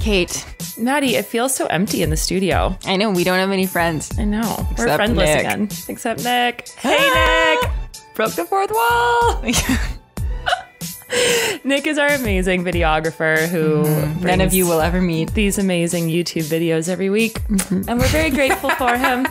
Kate, Maddie, it feels so empty in the studio. I know, we don't have any friends. I know. Except we're friendless Nick. Again. Except Nick. Hey, Nick! Broke the fourth wall! Nick is our amazing videographer who none of you will ever meet. These amazing YouTube videos every week. And we're very grateful for him.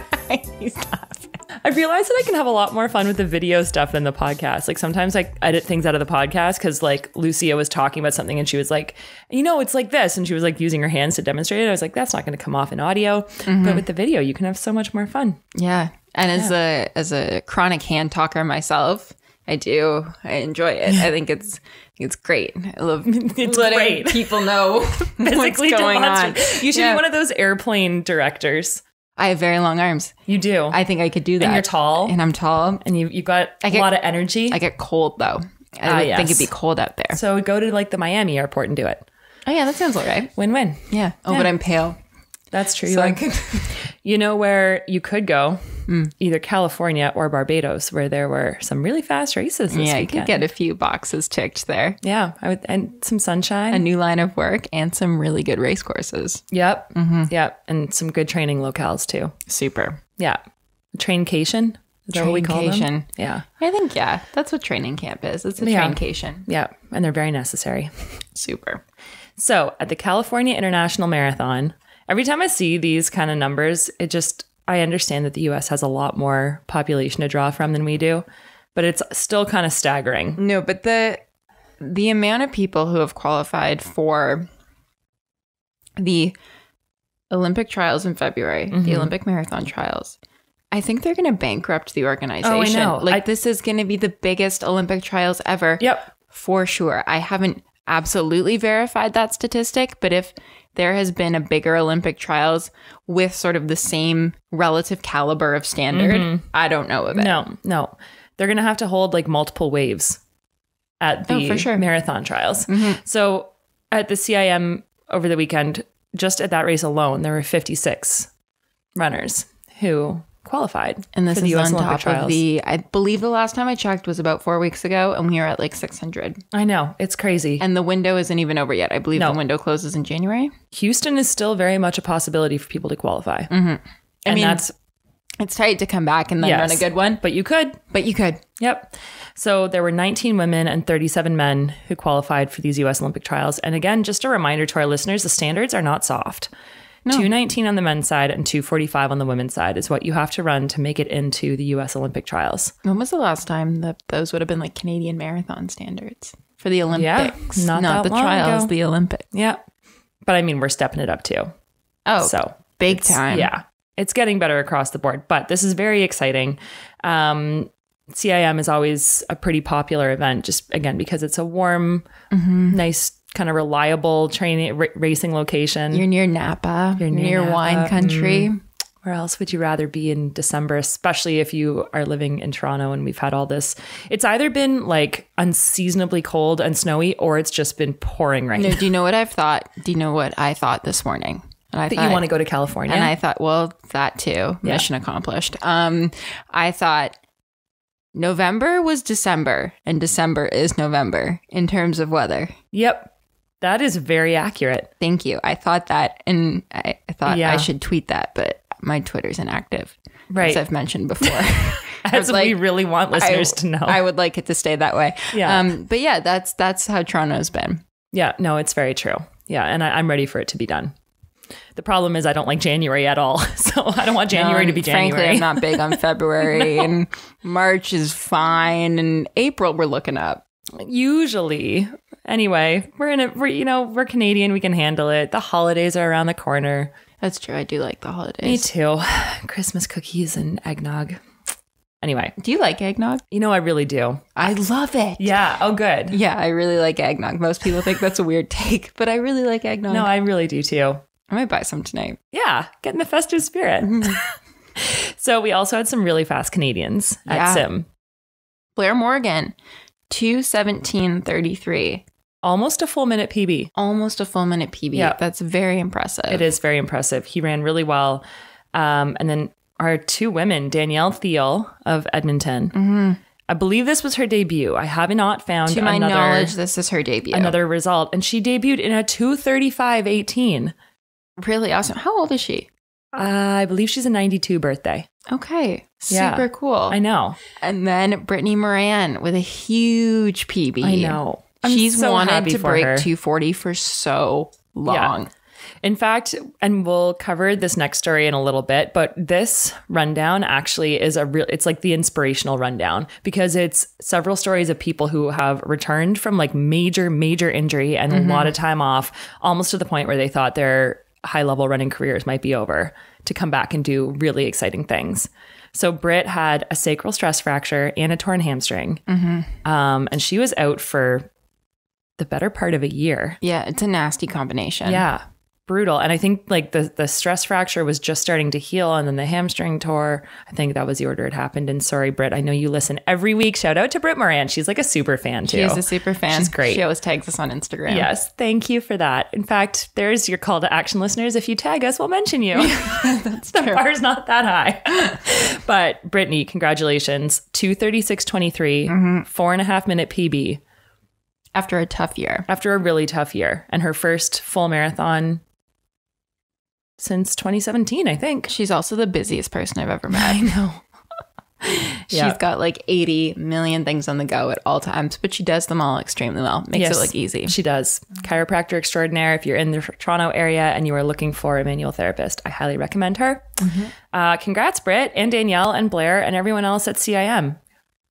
He's laughing. I realized that I can have a lot more fun with the video stuff than the podcast. Like sometimes I edit things out of the podcast because like Lucia was talking about something and she was like, you know, it's like this. And she was like using her hands to demonstrate it. I was like, that's not going to come off in audio. But with the video, you can have so much more fun. Yeah. And as a chronic hand talker myself, I do. I enjoy it. I think it's great. I love letting people know what's going on. You should be one of those airplane directors. I have very long arms. You do. I think I could do that. And you're tall. And I'm tall. And you've got a lot of energy. I get cold, though. I think it'd be cold out there. So go to like the Miami airport and do it. Oh, yeah. That sounds all right. Win-win. Yeah. Oh, but I'm pale. That's true. So I could. You know where you could go? Either California or Barbados, where there were some really fast races this weekend. You could get a few boxes ticked there. Yeah, I would, and some sunshine. A new line of work and some really good race courses. Yep. Yep. And some good training locales, too. Super. Yeah. Traincation? Is that what we call them? Yeah. I think, yeah, that's what training camp is. It's a traincation. Yeah, and they're very necessary. Super. So at the California International Marathon... Every time I see these kind of numbers, I understand that the U.S. has a lot more population to draw from than we do, but it's still kind of staggering. No, but the amount of people who have qualified for the Olympic trials in February, the Olympic marathon trials, I think they're going to bankrupt the organization. Oh, I know. Like this is going to be the biggest Olympic trials ever. Yep. For sure. I haven't absolutely verified that statistic, but if there has been a bigger Olympic trials with sort of the same relative caliber of standard, I don't know of it. No. They're going to have to hold like multiple waves at the marathon trials. So at the CIM over the weekend, just at that race alone, there were 56 runners who qualified. And this is on top of the, I believe the last time I checked was about 4 weeks ago, and we were at like 600. I know. It's crazy. And the window isn't even over yet. I believe the window closes in January. Houston is still very much a possibility for people to qualify. I mean, it's tight to come back and then run a good one. But you could. Yep. So there were 19 women and 37 men who qualified for these U.S. Olympic trials. And again, just a reminder to our listeners, the standards are not soft. 219 on the men's side and 245 on the women's side is what you have to run to make it into the U.S. Olympic trials. When was the last time that those would have been like Canadian marathon standards for the Olympics? Yeah, not the trials, the Olympics. Yeah. But I mean, we're stepping it up too. Oh, so big time. Yeah. It's getting better across the board, but this is very exciting. CIM is always a pretty popular event, just again, because it's a warm, nice, kind of reliable training racing location. You're near Napa. You're near Napa. Wine country. Where else would you rather be in December, especially if you are living in Toronto and we've had all this? It's either been like unseasonably cold and snowy, or it's just been pouring rain. No, do you know what I've thought? Do you know what I thought this morning? And I thought you want to go to California. And I thought, well, that too. Yeah. Mission accomplished. I thought November was December and December is November in terms of weather. Yep. That is very accurate. Thank you. I thought that, and I thought I should tweet that, but my Twitter's inactive, as I've mentioned before. As we really want listeners to know. I would like it to stay that way. Yeah. But yeah, that's how Toronto's been. Yeah. No, it's very true. Yeah. And I'm ready for it to be done. The problem is I don't like January at all, so I don't want January to be January. Frankly, I'm not big on February, and March is fine, and April we're looking up. Usually. Anyway, we're Canadian. We can handle it. The holidays are around the corner. That's true. I do like the holidays. Me too. Christmas cookies and eggnog. Anyway. Do you like eggnog? You know, I really do. I love it. Yeah. Oh, good. Yeah, I really like eggnog. Most people think that's a weird take, but I really like eggnog. No, I really do too. I might buy some tonight. Yeah. Get in the festive spirit. So we also had some really fast Canadians at Sim. Blair Morgan, 2:17:33. Almost a full minute PB. Almost a full minute PB. Yeah. That's very impressive. It is very impressive. He ran really well. And then our two women, Danielle Thiel of Edmonton I believe this was her debut. I have not found, to my knowledge, this is her debut. Another result. And she debuted in a 2:35:18. Really awesome. How old is she? I believe she's a 92 birthday. Okay. Yeah. Super cool. I know. And then Brittany Moran with a huge PB. I know. She's so wanted to break 240 for so long. Yeah. In fact, and we'll cover this next story in a little bit, but this rundown actually is a real, it's like the inspirational rundown, because it's several stories of people who have returned from like major, major injury and a lot of time off, almost to the point where they thought their high level running careers might be over, to come back and do really exciting things. So Britt had a sacral stress fracture and a torn hamstring. And she was out for the better part of a year. Yeah, it's a nasty combination. Yeah. Brutal. And I think like the stress fracture was just starting to heal, and then the hamstring tore. I think that was the order it happened. And sorry, Britt, I know you listen every week. Shout out to Britt Moran. She's like a super fan too. She's a super fan. She's great. She always tags us on Instagram. Yes. Thank you for that. In fact, there's your call to action, listeners. If you tag us, we'll mention you. That's the bar's not that high. But Brittany, congratulations. 2:36:23, 4.5 minute PB. After a tough year. After a really tough year. And her first full marathon since 2017, I think. She's also the busiest person I've ever met. I know. She's got like 80 million things on the go at all times, but she does them all extremely well. Makes it look easy. She does. Chiropractor extraordinaire. If you're in the Toronto area and you are looking for a manual therapist, I highly recommend her. Congrats, Britt and Danielle and Blair and everyone else at CIM.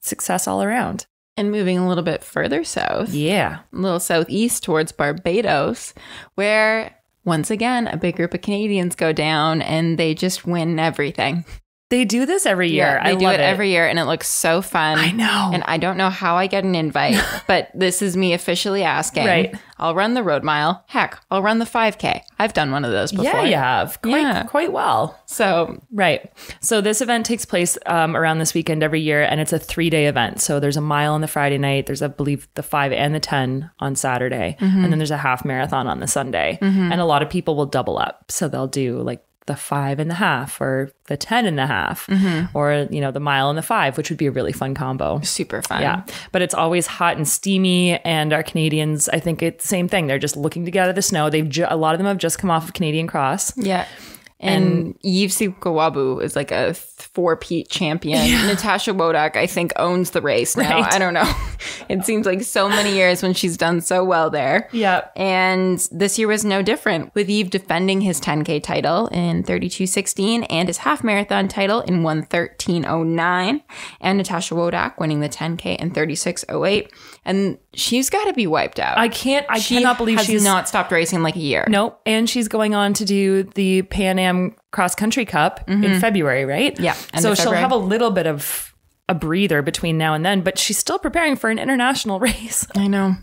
Success all around. And moving a little bit further south. Yeah. A little southeast towards Barbados, where... once again, a big group of Canadians go down and they just win everything. They do this every year. Yeah, I love it every year, and it looks so fun. I know. And I don't know how I get an invite, but this is me officially asking. Right. I'll run the road mile. Heck, I'll run the 5K. I've done one of those before. Yeah, you have. Quite well. So, right. So this event takes place around this weekend every year, and it's a 3-day event. So there's a mile on the Friday night. There's, I believe, the 5 and the 10 on Saturday. And then there's a half marathon on the Sunday. And a lot of people will double up. So they'll do like the 5.5 or the 10.5 or, you know, the mile and the 5, which would be a really fun combo. Super fun. Yeah. But it's always hot and steamy, and our Canadians, I think it's the same thing. They're just looking to get out of the snow. They've a lot of them have just come off of Canadian Cross. Yeah. And Yves Sukawabu is like a 4-peat champion. Yeah. Natasha Wodak, I think, owns the race now. Right. I don't know. It seems like so many years when she's done so well there. Yeah. And this year was no different, with Yves defending his 10K title in 32:16 and his half marathon title in 1:13:09, and Natasha Wodak winning the 10K in 36:08. And she's got to be wiped out. I cannot believe she's not stopped racing in like a year. Nope. And she's going on to do the Pan Am Cross Country Cup in February, right? Yeah. So she'll have a little bit of a breather between now and then, but she's still preparing for an international race. I know.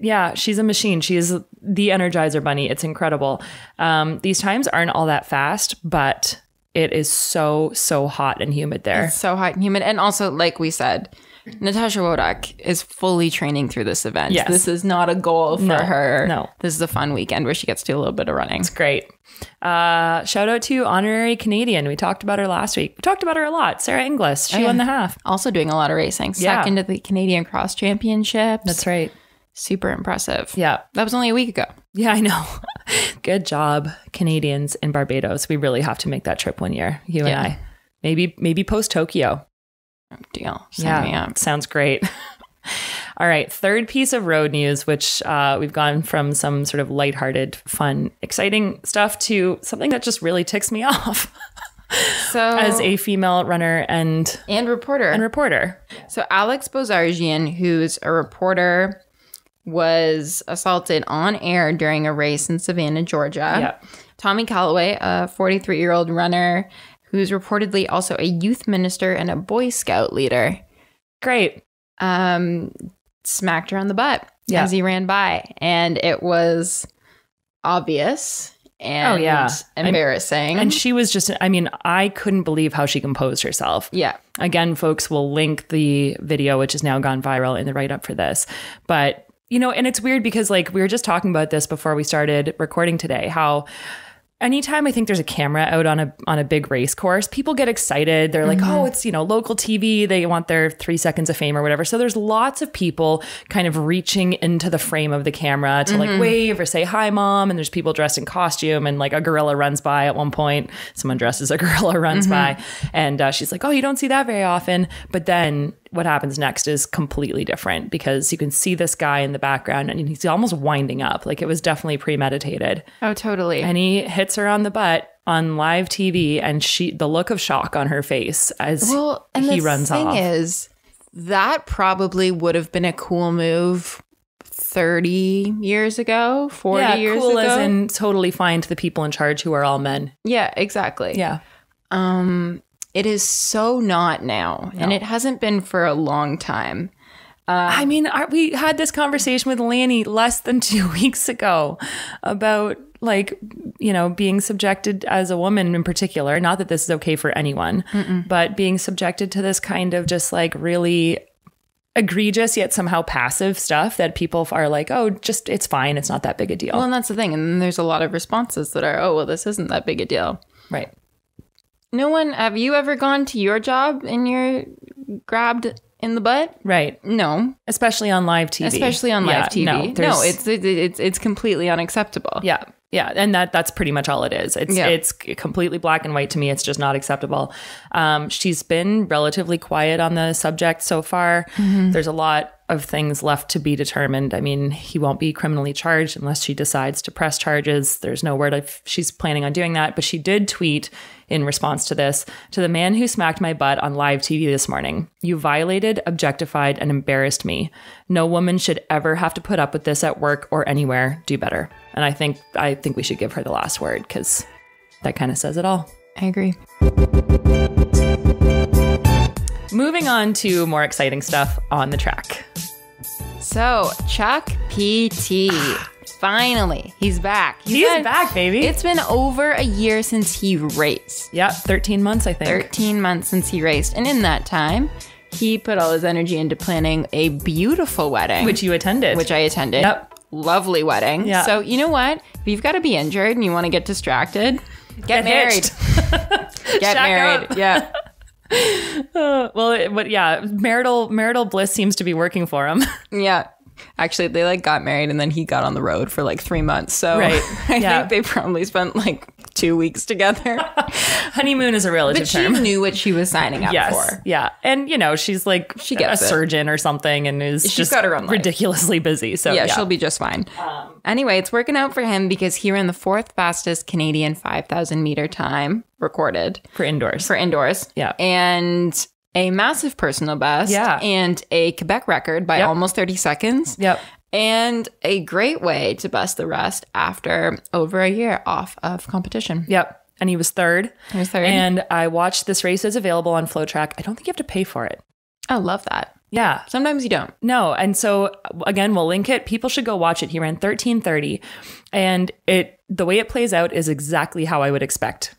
Yeah, she's a machine. She is the Energizer Bunny. It's incredible. These times aren't all that fast, but it is so, so hot and humid there. It's so hot and humid. And also, like we said, Natasha Wodak is fully training through this event. Yes. This is not a goal for her. No. This is a fun weekend where she gets to do a little bit of running. It's great. Shout out to honorary Canadian. We talked about her last week. We talked about her a lot. Sarah Inglis. She won the half. Also doing a lot of racing. Second at the Canadian Cross Championships. That's right. Super impressive. Yeah. That was only a week ago. Yeah, I know. Good job, Canadians in Barbados. We really have to make that trip one year, you and I. Maybe post-Tokyo. Deal. Sign me up. Sounds great. All right. Third piece of road news, which we've gone from some sort of lighthearted, fun, exciting stuff to something that just really ticks me off. So, as a female runner and reporter. So Alex Bozarjian, who's a reporter, was assaulted on air during a race in Savannah, Georgia. Yep. Tommy Callaway, a 43-year-old runner, who's reportedly also a youth minister and a Boy Scout leader. Great. Smacked her on the butt as he ran by. And it was obvious and embarrassing. And she was just, I mean, I couldn't believe how she composed herself. Yeah. Again, folks, we'll link the video, which has now gone viral, in the write-up for this. But, you know, and it's weird because, like, we were just talking about this before we started recording today, how anytime I think there's a camera out on a big race course, people get excited. They're like, oh, it's, you know, local TV. They want their 3 seconds of fame or whatever. So there's lots of people kind of reaching into the frame of the camera to like wave or say, hi, mom. And there's people dressed in costume, and like a gorilla runs by at one point. Someone dresses a gorilla runs by, and she's like, oh, you don't see that very often. But then what happens next is completely different, because you can see this guy in the background and he's almost winding up. Like, it was definitely premeditated. Oh, totally. And he hits her on the butt on live TV, and the look of shock on her face as he runs off. The thing is, that probably would have been a cool move 30 years ago, 40 years ago. Yeah, cool as in totally fine to the people in charge, who are all men. Yeah, exactly. Yeah. It is so not now, and it hasn't been for a long time. I mean, we had this conversation with Lanny less than 2 weeks ago about, like, you know, being subjected as a woman in particular, not that this is okay for anyone, but being subjected to this kind of just like really egregious yet somehow passive stuff that people are like, oh, just it's fine. It's not that big a deal. Well, and that's the thing. And there's a lot of responses that are, oh, well, this isn't that big a deal. Right. No one, have you ever gone to your job and you're grabbed in the butt? Right. No. Especially on live TV. Especially on live TV. No, it's completely unacceptable. Yeah. Yeah. And that's pretty much all it is. It's completely black and white to me. It's just not acceptable. She's been relatively quiet on the subject so far. There's a lot of things left to be determined. I mean, he won't be criminally charged unless she decides to press charges. There's no word if she's planning on doing that, but she did tweet in response to this, to the man who smacked my butt on live TV this morning. You violated, objectified, and embarrassed me. No woman should ever have to put up with this at work or anywhere. Do better. And I think we should give her the last word, because that kind of says it all. I agree. Moving on to more exciting stuff on the track. So Chuck P.T. Finally, he's back. He's back, baby. It's been over a year since he raced. Yep, 13 months, I think. 13 months since he raced. And in that time, he put all his energy into planning a beautiful wedding. Which you attended. Which I attended. Yep. Lovely wedding. Yep. So you know what? If you've got to be injured and you want to get distracted, get married. Get married. Yeah. Well, but yeah, marital bliss seems to be working for him. Yeah. Actually, they like got married and then he got on the road for like 3 months. So right. I think they probably spent like 2 weeks together. Honeymoon is a relative term. But she knew what she was signing up for. Yeah. And, you know, she's like she gets a surgeon or something, and she's just got her own ridiculously busy. So yeah, she'll be just fine. Anyway, it's working out for him because he ran the fourth fastest Canadian 5,000 meter time recorded. For indoors. Yeah. And a massive personal best and a Quebec record by almost 30 seconds. Yep. And a great way to bust the rest after over a year off of competition. Yep. And he was third. And I watched this race. Is available on FlowTrack. I don't think you have to pay for it. I love that. Yeah. Sometimes you don't. No. And so again, we'll link it. People should go watch it. He ran 13:30, and the way it plays out is exactly how I would expect.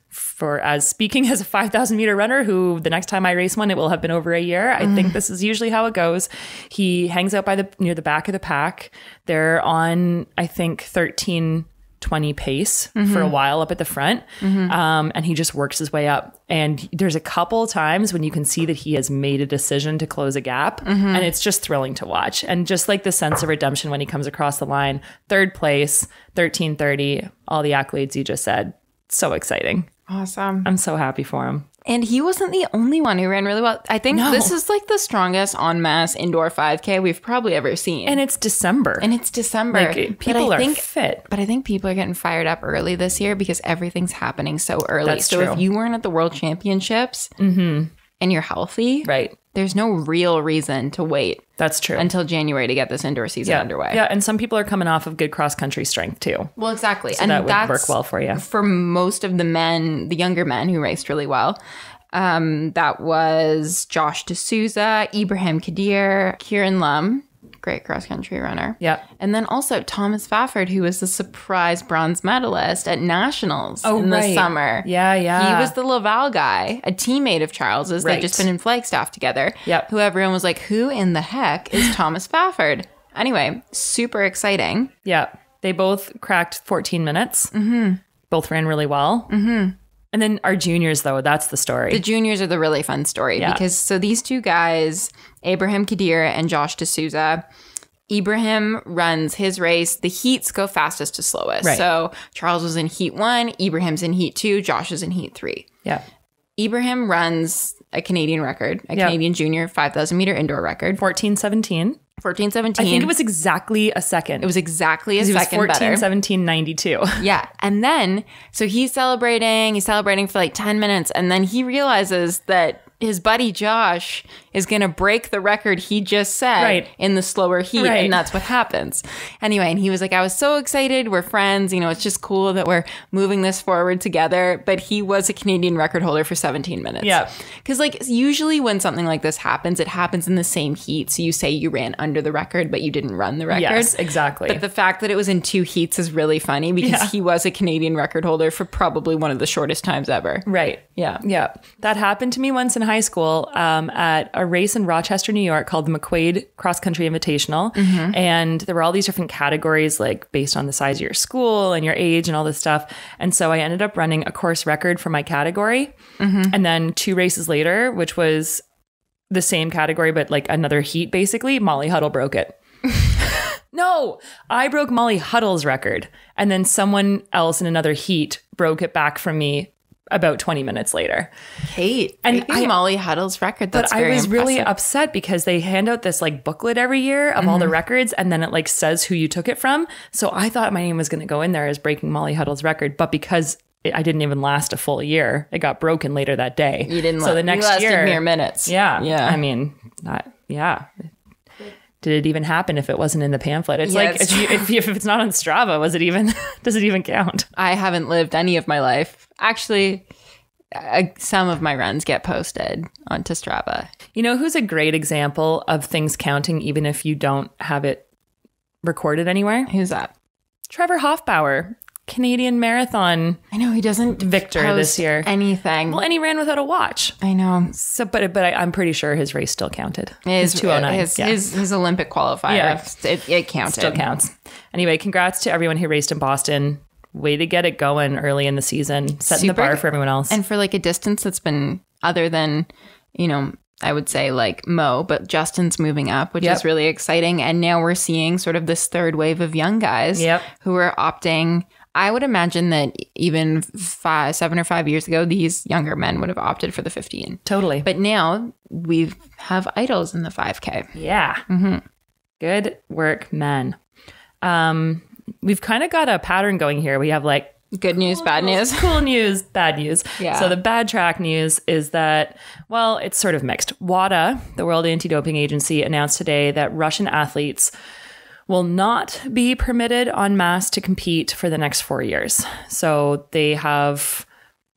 Speaking as a 5,000 meter runner, who the next time I race one, it will have been over a year. I think this is usually how it goes. He hangs out near the back of the pack. They're on, I think, 13:20 pace for a while up at the front. And he just works his way up. And there's a couple times when you can see that he has made a decision to close a gap. And it's just thrilling to watch. And just like the sense of redemption when he comes across the line, third place, 13:30, all the accolades you just said. So exciting. Awesome. I'm so happy for him. And he wasn't the only one who ran really well. I think this is like the strongest en masse indoor 5K we've probably ever seen. And it's December. Like, people are fit. But I think people are getting fired up early this year because everything's happening so early. That's true. So if you weren't at the World Championships and you're healthy, there's no real reason to wait. That's true. Until January to get this indoor season underway. Yeah, and some people are coming off of good cross-country strength, too. Well, exactly. So and that would work well for you. For most of the men, the younger men who raced really well, that was Josh D'Souza, Ibrahim Kadir, Kieran Lumm, great cross-country runner. Yeah. And then also Thomas Fafford, who was the surprise bronze medalist at Nationals the summer. Yeah, yeah. He was the Laval guy, a teammate of Charles's. Right. They'd just been in Flagstaff together. Yep. Who everyone was like, who in the heck is Thomas Fafford? Anyway, super exciting. Yeah. They both cracked 14 minutes. both ran really well. Mm-hmm. And then our juniors, though, that's the story. The juniors are the really fun story because so these two guys, Ibrahim Kadir and Josh D'Souza, Ibrahim runs his race. The heats go fastest to slowest. Right. So Charles was in heat 1, Ibrahim's in heat 2, Josh is in heat 3. Yeah. Ibrahim runs a Canadian record, a Canadian junior 5,000 meter indoor record. 14:17. 14:17. I think it was exactly a second. It was exactly a second better. 14:17:92. Yeah. And then, so he's celebrating for like 10 minutes. And then he realizes that his buddy Josh is going to break the record he just set in the slower heat. Right. And that's what happens. Anyway, and he was like, I was so excited. We're friends. You know, it's just cool that we're moving this forward together. But he was a Canadian record holder for 17 minutes. Yeah. Because like usually when something like this happens, it happens in the same heat. So you say you ran under the record, but you didn't run the record. Yes, exactly. But the fact that it was in 2 heats is really funny because he was a Canadian record holder for probably one of the shortest times ever. Right. Yeah. Yeah. That happened to me once in high school at a race in Rochester, New York called the McQuaid Cross Country Invitational. Mm-hmm. And there were all these different categories, like based on the size of your school and your age and all this stuff. And so I ended up running a course record for my category. Mm-hmm. And then 2 races later, which was the same category, but like another heat, basically, Molly Huddle broke it. No, I broke Molly Huddle's record. And then someone else in another heat broke it back from me about 20 minutes later. Kate, and I, Molly Huddle's record. That's very impressive. But I was really upset because they hand out this like booklet every year of all the records, and then it like says who you took it from. So I thought my name was going to go in there as breaking Molly Huddle's record, but because I didn't even last a full year, it got broken later that day. You didn't. So the next year, mere minutes. Yeah, yeah. I mean, did it even happen if it wasn't in the pamphlet? It's like if it's not on Strava, was it even? Does it even count? I haven't lived any of my life. Actually, some of my runs get posted onto Strava. You know who's a great example of things counting even if you don't have it recorded anywhere? Who's that? Trevor Hofbauer, Canadian marathon. I know he doesn't victor this year. Anything. Well, and he ran without a watch. I know. So, but I'm pretty sure his race still counted. His 209. His Olympic qualifier. Yeah. It counted. Still counts. Anyway, congrats to everyone who raced in Boston. Way to get it going early in the season, setting the bar for everyone else. And for like a distance that's been other than, you know, I would say like Mo, but Justin's moving up, which is really exciting. And now we're seeing sort of this third wave of young guys who are opting. I would imagine that even 7 or 5 years ago, these younger men would have opted for the 15. Totally. But now we have idols in the 5K. Yeah. Mm-hmm. Good work, men. We've kind of got a pattern going here. We have like good news, bad news, cool news, bad news. Yeah. So the bad track news is that, well, it's sort of mixed. WADA, the World Anti-Doping Agency, announced today that Russian athletes will not be permitted en masse to compete for the next 4 years. So they have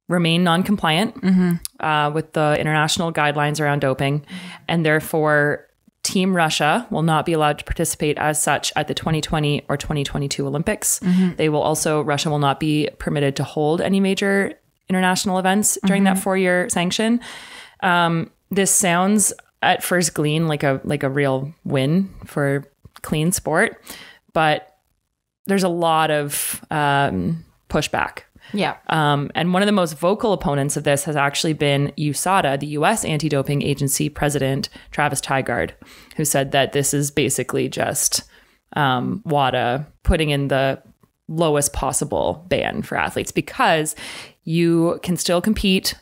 remained non-compliant with the international guidelines around doping, and therefore Team Russia will not be allowed to participate as such at the 2020 or 2022 Olympics. Mm-hmm. They will also, Russia will not be permitted to hold any major international events during that 4-year sanction. This sounds at first glean like a real win for clean sport, but there's a lot of pushback. Yeah. And one of the most vocal opponents of this has actually been USADA, the U.S. Anti-Doping Agency President Travis Tygart, who said that this is basically just WADA putting in the lowest possible ban for athletes, because you can still compete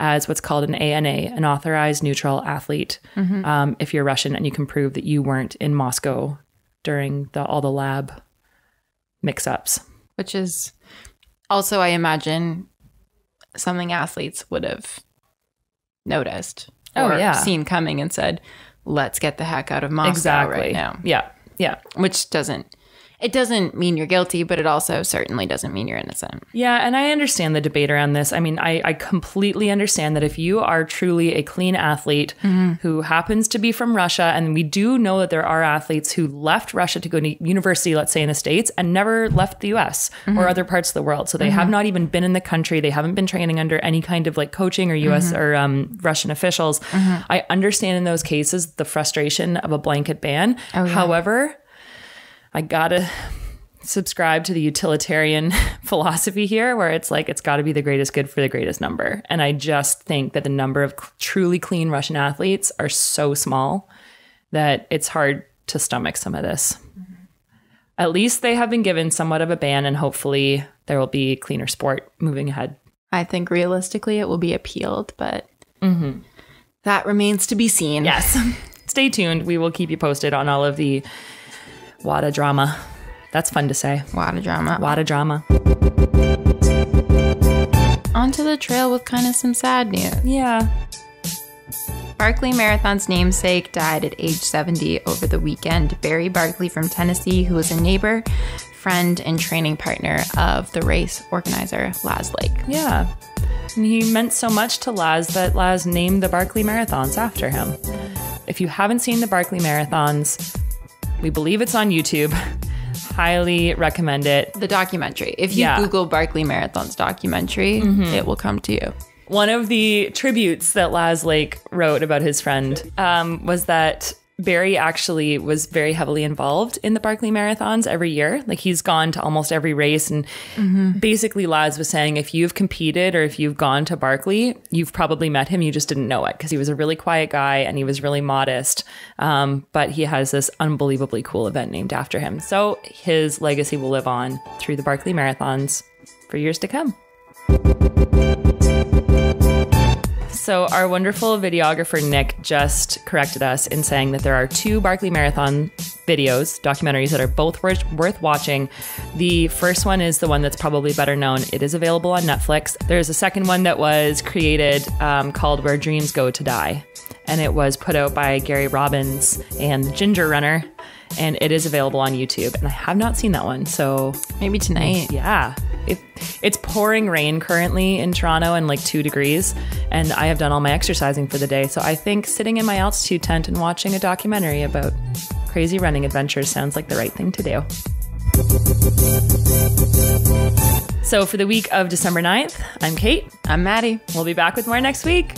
as what's called an ANA, an authorized neutral athlete, if you're Russian and you can prove that you weren't in Moscow during all the lab mix-ups. Which is... also, I imagine something athletes would have noticed or seen coming and said, let's get the heck out of Moscow right now. Yeah. Yeah. Which doesn't mean you're guilty, but it also certainly doesn't mean you're innocent. Yeah. And I understand the debate around this. I mean, I completely understand that if you are truly a clean athlete who happens to be from Russia, and we do know that there are athletes who left Russia to go to university, let's say in the States, and never left the US or other parts of the world. So they have not even been in the country. They haven't been training under any kind of like coaching or US or Russian officials. I understand in those cases the frustration of a blanket ban. However, I gotta subscribe to the utilitarian philosophy here, where it's like, it's got to be the greatest good for the greatest number. And I just think that the number of truly clean Russian athletes are so small that it's hard to stomach some of this. Mm-hmm. At least they have been given somewhat of a ban, and hopefully there will be cleaner sport moving ahead. I think realistically it will be appealed, but mm-hmm. that remains to be seen. Yes. Stay tuned. We will keep you posted on all of the WADA drama. That's fun to say. WADA drama. WADA drama. Onto the trail with kind of some sad news. Yeah. Barkley Marathon's namesake died at age 70 over the weekend. Barry Barkley from Tennessee, who was a neighbor, friend, and training partner of the race organizer Laz Lake. Yeah. And he meant so much to Laz that Laz named the Barkley Marathons after him. If you haven't seen the Barkley Marathons, we believe it's on YouTube. Highly recommend it. The documentary. If you Google Barkley Marathons documentary, it will come to you. One of the tributes that Laz Lake wrote about his friend was that Barry actually was very heavily involved in the Barkley Marathons every year. Like, he's gone to almost every race. And basically Laz was saying, if you've competed or if you've gone to Barkley, you've probably met him. You just didn't know it, because he was a really quiet guy and he was really modest. But he has this unbelievably cool event named after him. So his legacy will live on through the Barkley Marathons for years to come. So our wonderful videographer, Nick, just corrected us in saying that there are two Barkley Marathon videos, documentaries, that are both worth watching. The first one is the one that's probably better known. It is available on Netflix. There's a second one that was created called Where Dreams Go to Die. And it was put out by Gary Robbins and Ginger Runner. And it is available on YouTube. And I have not seen that one. So maybe tonight. Yeah. It's pouring rain currently in Toronto and like 2 degrees. And I have done all my exercising for the day. So I think sitting in my altitude tent and watching a documentary about crazy running adventures sounds like the right thing to do. So for the week of December 9th, I'm Kate. I'm Maddie. We'll be back with more next week.